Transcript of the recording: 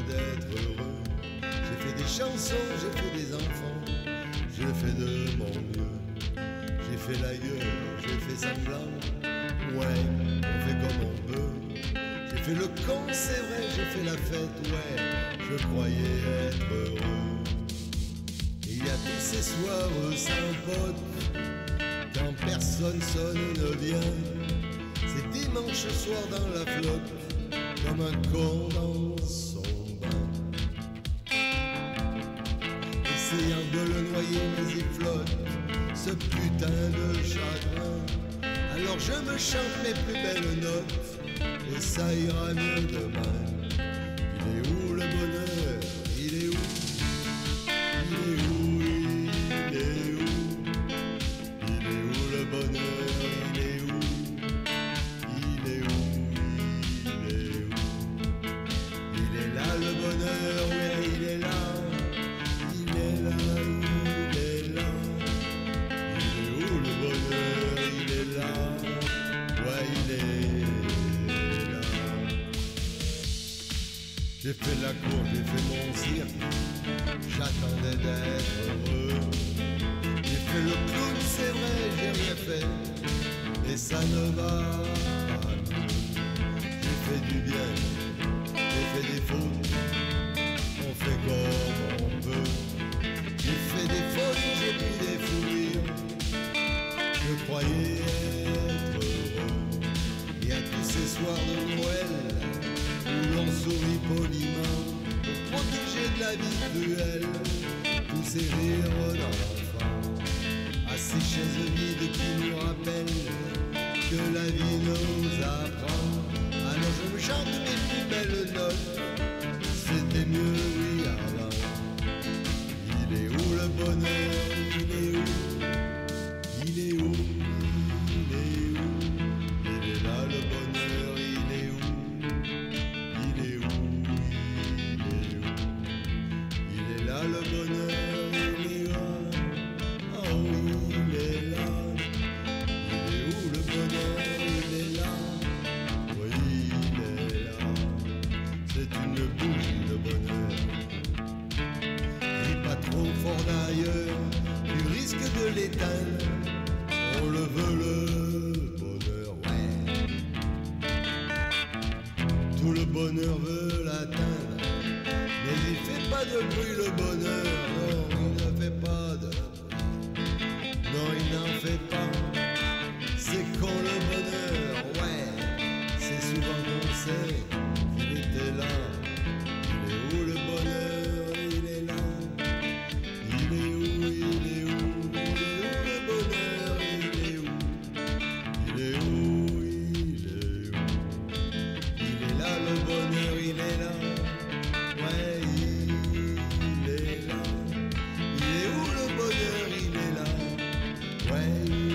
fait d'être heureux. J'ai fait des chansons, j'ai fait des enfants, j'ai fait de mon mieux. J'ai fait la gueule, j'ai fait semblant, ouais, on fait comme on veut. J'ai fait le con, c'est vrai, j'ai fait la fête, ouais, je croyais être heureux. Et il y a tous ces soirs sans potes, quand personne sonne ne vient. C'est dimanche soir dans la flotte, comme un con dans son bain. Essayant de le noyer mais il flotte, ce putain de chagrin. Alors je me chante mes plus belles notes, et ça ira mieux demain. Il est où le bonheur? Il est où? Il est où? Il est où? Il est où le bonheur? Il est où? Il est où? Il est où? Il est là le bonheur, ouais, il est là. Il est là, il est là. Il est où le bonheur? Il est là, ouais, il est là. J'ai fait la cour, j'ai fait mon cirque, j'attendais d'être heureux. J'ai fait le clown, c'est vrai, j'ai rien fait, et ça ne va. J'ai fait du bien, j'ai fait des fautes, on fait comme on veut. J'ai fait des fautes, j'ai pris des fous rires, je croyais être heureux. Il y a tous ces soirs de Noël où l'on sourit poliment pour protéger de la vie cruelle, tous ces rires d'enfants, assis chez eux vides qui nous rappellent que la vie nous apprend. Alors je me chante mes plus belles notes, c'était mieux, oui, avant. Il est où le bonheur? Il est où? Il est où? Il est où? Il est là le bonheur, il est où? Il est où? Il est où? Il est là le bonheur, il est là. Oh oui, il est là. Il est où le bonheur? Il est là. Une bougie de bonheur. Et pas trop fort d'ailleurs, tu risques de l'éteindre. On le veut le bonheur, ouais. Tout le bonheur veut l'atteindre, mais il fait pas de bruit le bonheur. Non, il ne fait pas de bruit. Non, il n'en fait pas. C'est quand le bonheur, ouais. C'est souvent qu'on sait il était là. Il est où le bonheur? Il est là. Il est où? Il est où? Il est où le bonheur? Il est où? Il est où? Il est où? Il est là le bonheur, il est là. Ouais, il est là. Il est où le bonheur? Il est là. Ouais.